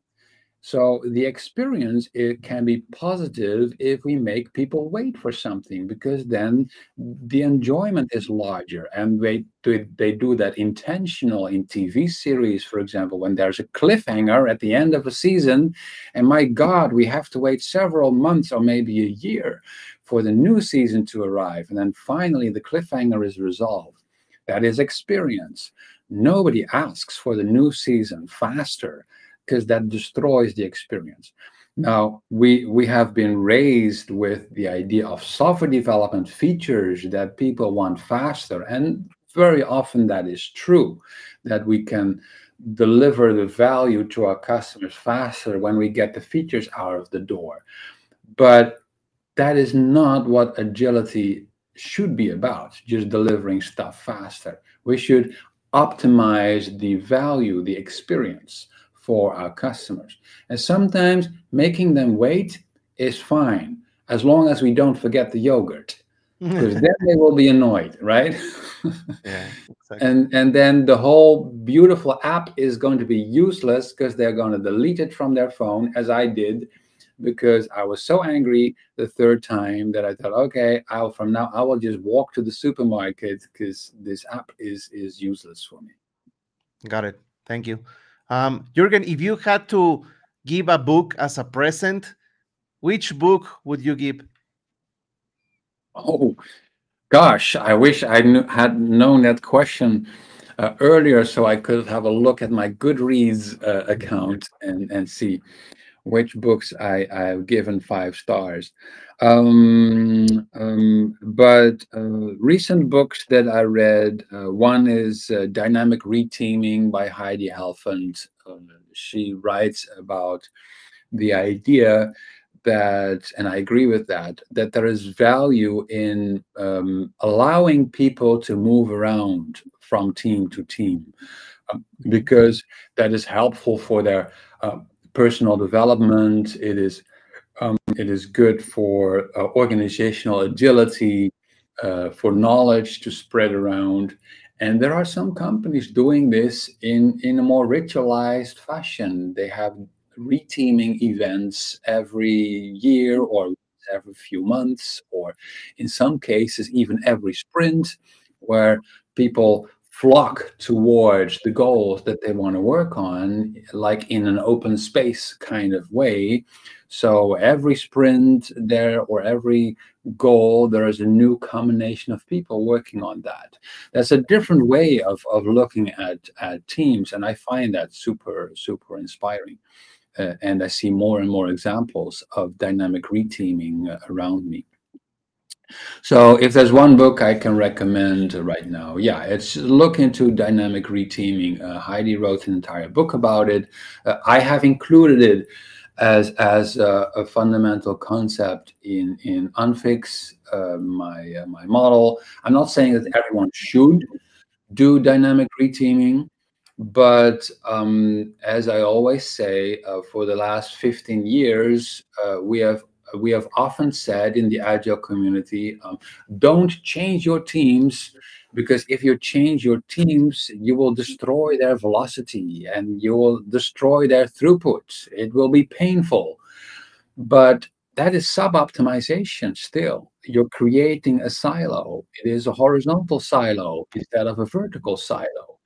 So the experience, it can be positive if we make people wait for something, because then the enjoyment is larger. And they do that intentional in TV series, for example, when there's a cliffhanger at the end of a season, and my God, we have to wait several months or maybe a year for the new season to arrive. And then finally, the cliffhanger is resolved. That is experience. Nobody asks for the new season faster, because that destroys the experience. Now, we have been raised with the idea of software development features that people want faster. And very often that is true, that we can deliver the value to our customers faster when we get the features out of the door. But that is not what agility should be about, just delivering stuff faster. We should optimize the value, the experience for our customers. And sometimes making them wait is fine, as long as we don't forget the yogurt, because then they will be annoyed, right? Yeah, exactly. And then the whole beautiful app is going to be useless, because they're going to delete it from their phone, as I did, because I was so angry the third time that I thought, okay, from now I will just walk to the supermarket, because this app is useless for me. Got it. Thank you. Jurgen, if you had to give a book as a present, which book would you give? Oh, gosh, I wish I had known that question earlier, so I could have a look at my Goodreads account and see which books I've given 5 stars. But recent books that I read, one is Dynamic Re-teaming by Heidi Helfand. She writes about the idea that, and I agree with that, that there is value in allowing people to move around from team to team, because that is helpful for their personal development. It is good for organizational agility, for knowledge to spread around. And there are some companies doing this in a more ritualized fashion. They have re-teaming events every year or every few months, or in some cases, even every sprint, where people flock towards the goals that they want to work on, like in an open space kind of way. So every sprint there, or every goal, there is a new combination of people working on that. That's a different way of looking at teams, and I find that super, super inspiring. And I see more and more examples of dynamic re-teaming around me. So if there's one book I can recommend right now, yeah, it's look into dynamic re-teaming. Heidi wrote an entire book about it. I have included it as a fundamental concept in unFIX, my model. I'm not saying that everyone should do dynamic re-teaming, but as I always say, for the last 15 years, we have often said in the Agile community, don't change your teams, because if you change your teams, you will destroy their velocity and you will destroy their throughput. It will be painful. But that is sub-optimization still. You're creating a silo. It is a horizontal silo instead of a vertical silo.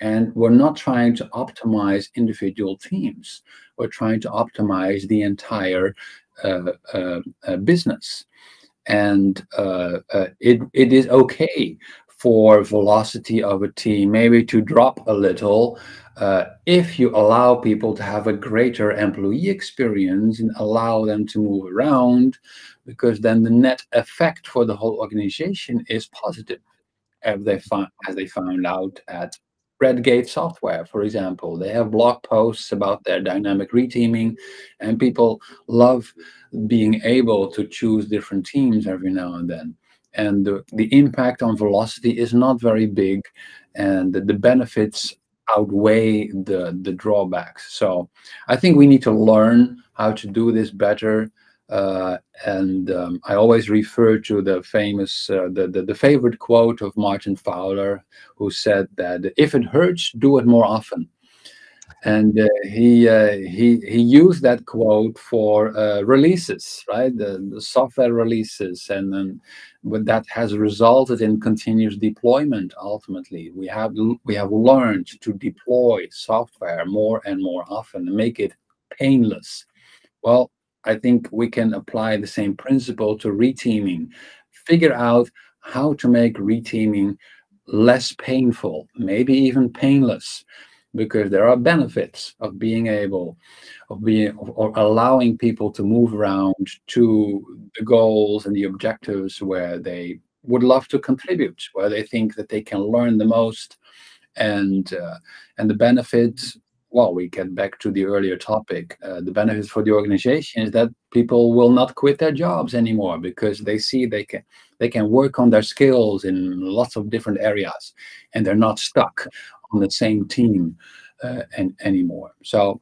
And we're not trying to optimize individual teams. We're trying to optimize the entire business, and it is okay for velocity of a team maybe to drop a little if you allow people to have a greater employee experience and allow them to move around, because then the net effect for the whole organization is positive. As they found out at Redgate Software, for example, they have blog posts about their dynamic re-teaming, and people love being able to choose different teams every now and then. And the impact on velocity is not very big, and the benefits outweigh the drawbacks. So I think we need to learn how to do this better. And I always refer to the famous, the favorite quote of Martin Fowler, who said that if it hurts, do it more often. And he used that quote for releases, right? The software releases, and then that has resulted in continuous deployment. Ultimately, we have learned to deploy software more and more often and make it painless. Well, I think we can apply the same principle to re-teaming. Figure out how to make re-teaming less painful, maybe even painless, because there are benefits of being able, or allowing people to move around to the goals and the objectives where they would love to contribute, where they think that they can learn the most, and the benefits. Well, we get back to the earlier topic. The benefits for the organization is that people will not quit their jobs anymore because they see they can work on their skills in lots of different areas, and they're not stuck on the same team anymore. So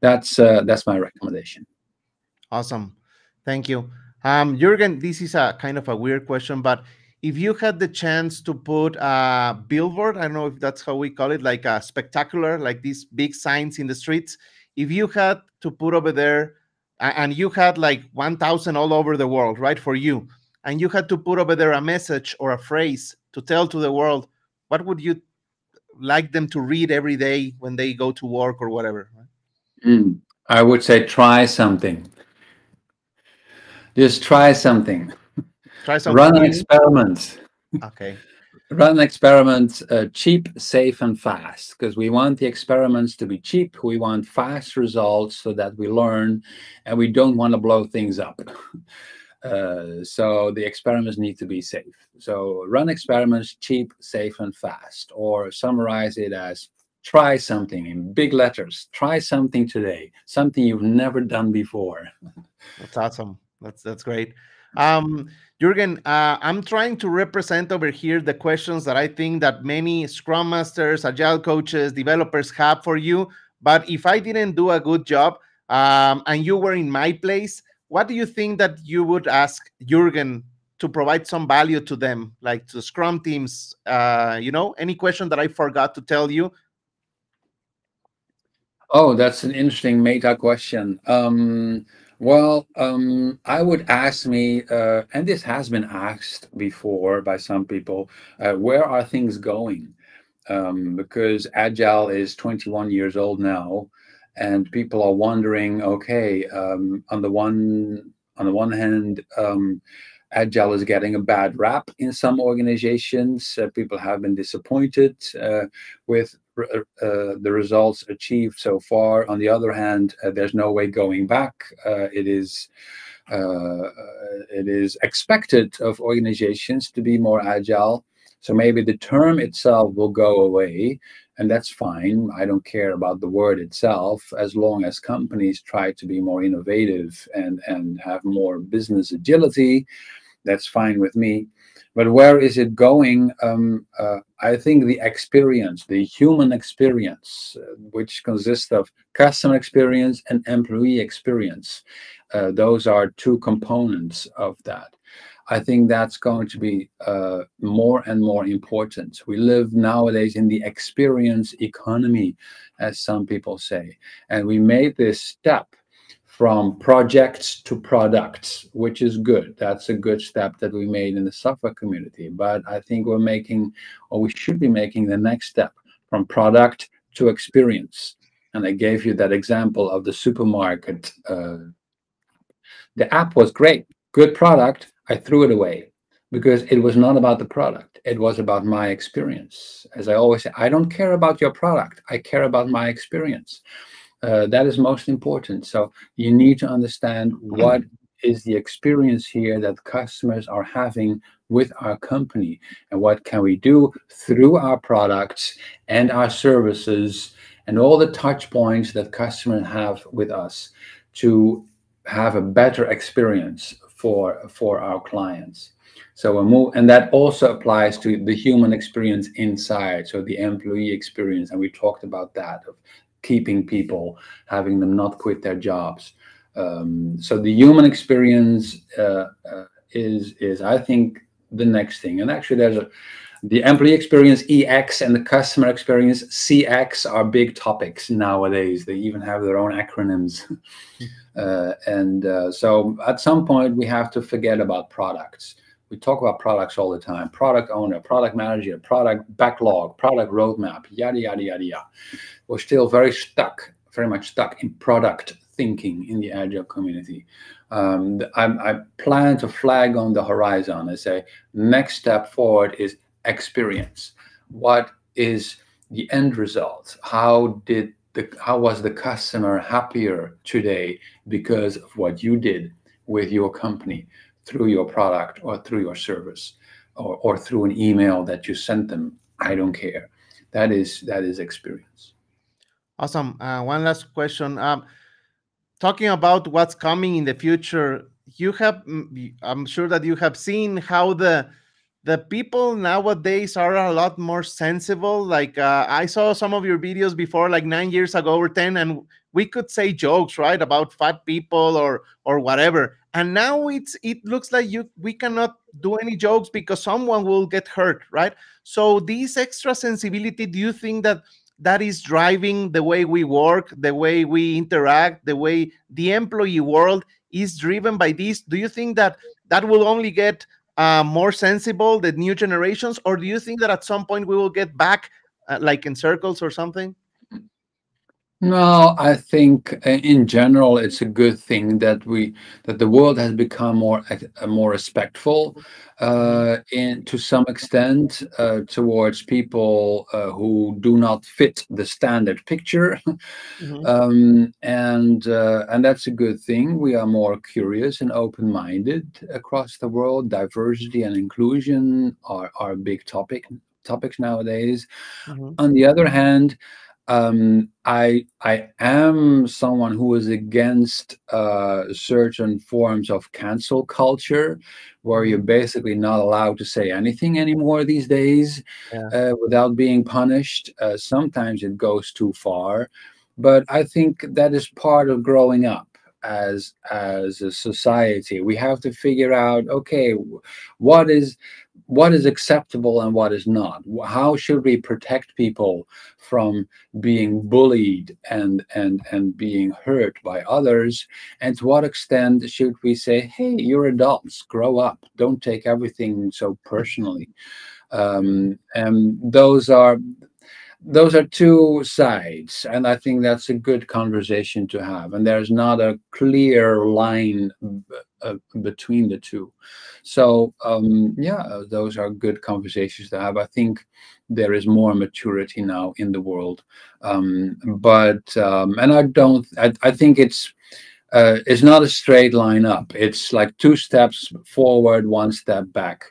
that's my recommendation. Awesome, thank you, Jurgen. This is a kind of a weird question, but if you had the chance to put a billboard, I don't know if that's how we call it, like a spectacular, like these big signs in the streets, if you had to put over there, and you had like 1,000 all over the world, right, for you, and you had to put over there a message or a phrase to tell to the world, what would you like them to read every day when they go to work or whatever? I would say try something. Just try something. Run an experiment. Okay. Run an experiment, cheap, safe, and fast, because we want the experiments to be cheap. We want fast results so that we learn, and we don't want to blow things up. So the experiments need to be safe. So run experiments, cheap, safe, and fast, or summarize it as try something in big letters. Try something today, something you've never done before. That's awesome. That's great. Jurgen, I'm trying to represent over here the questions that I think that many Scrum Masters, Agile coaches, developers have for you. But if I didn't do a good job and you were in my place, what do you think that you would ask Jurgen to provide some value to them, like to Scrum teams? You know, any question that I forgot to tell you? Oh, that's an interesting meta question. Well, I would ask me, and this has been asked before by some people, where are things going? Because Agile is 21 years old now, and people are wondering, okay, on the one hand, Agile is getting a bad rap in some organizations. People have been disappointed with the results achieved so far. On the other hand, there's no way going back. It is expected of organizations to be more agile. So maybe the term itself will go away, and that's fine. I don't care about the word itself, as long as companies try to be more innovative and have more business agility. That's fine with me. But where is it going? I think the experience, the human experience, which consists of customer experience and employee experience. Those are two components of that. I think that's going to be more and more important. We live nowadays in the experience economy, as some people say. And we made this step from projects to products, which is good. That's a good step that we made in the software community. But I think we're making, or we should be making, the next step from product to experience. And I gave you that example of the supermarket. The app was great, good product. I threw it away because it was not about the product. It was about my experience. As I always say, I don't care about your product. I care about my experience. That is most important. So you need to understand what is the experience here that customers are having with our company, and what can we do through our products and our services and all the touch points that customers have with us to have a better experience for our clients. So we'll move, and that also applies to the human experience inside, so the employee experience, and we talked about that, of keeping people, having them not quit their jobs, So the human experience is I think the next thing. And actually there's the employee experience EX and the customer experience CX are big topics nowadays. They even have their own acronyms. So at some point we have to forget about products. We talk about products all the time: product owner, product manager, product backlog, product roadmap, yada, yada, yada, yada. We're still very much stuck in product thinking in the Agile community. I plan to flag on the horizon and say, next step forward is experience. What is the end result? How was the customer happier today because of what you did with your company, through your product or through your service, or through an email that you sent them? I don't care. That is experience. Awesome. One last question. Talking about what's coming in the future, I'm sure that you have seen how the people nowadays are a lot more sensible. Like I saw some of your videos before, like 9 years ago or 10, and we could say jokes, right, about fat people or whatever. And now it looks like we cannot do any jokes because someone will get hurt, right? So this extra sensibility, do you think that is driving the way we work, the way we interact, the way the employee world is driven by this? Do you think that will only get more sensible, the new generations, or do you think that at some point we will get back like in circles or something? No, I think in general it's a good thing that the world has become more respectful to some extent towards people who do not fit the standard picture. Mm-hmm. And that's a good thing. We are more curious and open-minded across the world. Diversity and inclusion are big topics nowadays. Mm-hmm. On the other hand, I am someone who is against certain forms of cancel culture, where you're basically not allowed to say anything anymore these days, without being punished. Sometimes it goes too far, but I think that is part of growing up as a society. We have to figure out, okay, what is acceptable and what is not? How should we protect people from being bullied and being hurt by others? And to what extent should we say, hey, you're adults, grow up, don't take everything so personally? And those are two sides, and I think that's a good conversation to have, and there's not a clear line between the two. So yeah, those are good conversations to have. I think there is more maturity now in the world, and I think it's not a straight line up. It's like two steps forward, one step back.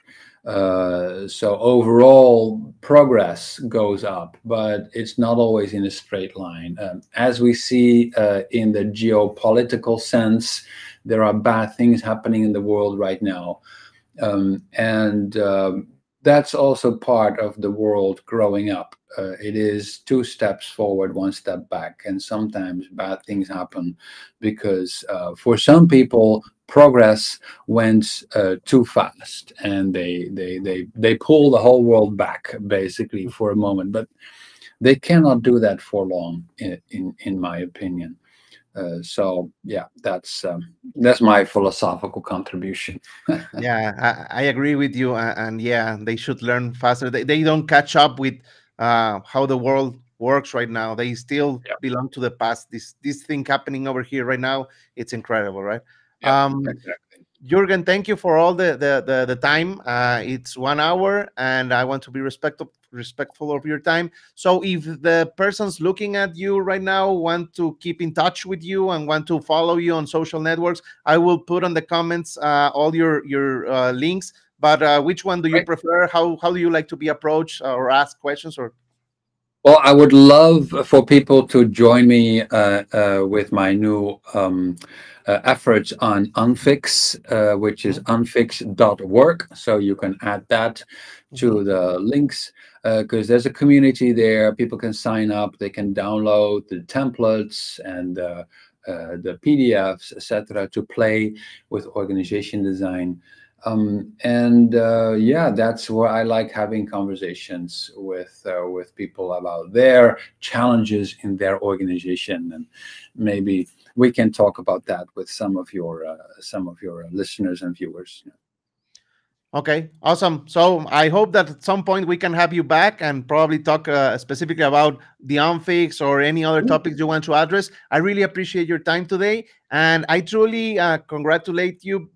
So overall progress goes up, but it's not always in a straight line. As we see in the geopolitical sense, there are bad things happening in the world right now. That's also part of the world growing up. It is two steps forward, one step back, and sometimes bad things happen because for some people, progress went too fast, and they pull the whole world back basically for a moment. But they cannot do that for long, in my opinion. So yeah, that's my philosophical contribution. Yeah, I agree with you, and yeah, they should learn faster. They don't catch up with how the world works right now. They still belong to the past. This thing happening over here right now, it's incredible, right? Yeah, exactly. Jurgen, thank you for all the time. It's 1 hour, and I want to be respectful of your time. So if the persons looking at you right now want to keep in touch with you and want to follow you on social networks, I will put on the comments all your links. But which one do you prefer? How do you like to be approached or asked questions? Or well, I would love for people to join me with my new efforts on unFIX, which is unfix.work. So you can add that to the links, because there's a community there. People can sign up. They can download the templates and the PDFs, etc., to play with organization design. Yeah, that's where I like having conversations with people about their challenges in their organization, and maybe we can talk about that with some of your listeners and viewers. Okay, awesome. So I hope that at some point we can have you back and probably talk specifically about the unFIX or any other topics you want to address. I really appreciate your time today, and I truly congratulate you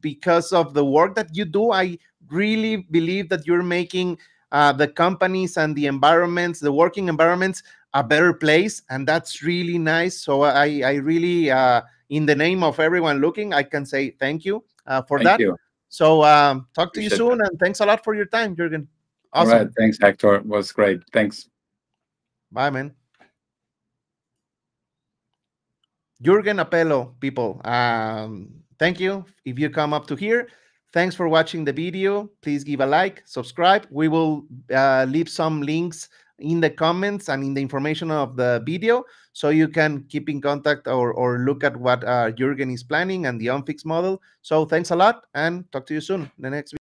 because of the work that you do. I really believe that you're making the companies and the environments, the working environments, a better place, and that's really nice. So I really, in the name of everyone looking, I can say thank you for that. Thank you. So talk to you soon, and thanks a lot for your time, Jurgen. Awesome. All right, thanks, Hector. It was great. Thanks. Bye, man. Jurgen Appelo, people. Thank you. If you come up to here, thanks for watching the video. Please give a like, subscribe. We will leave some links in the comments and in the information of the video, so you can keep in contact or look at what Jurgen is planning and the unFIX model. So thanks a lot, and talk to you soon in the next video.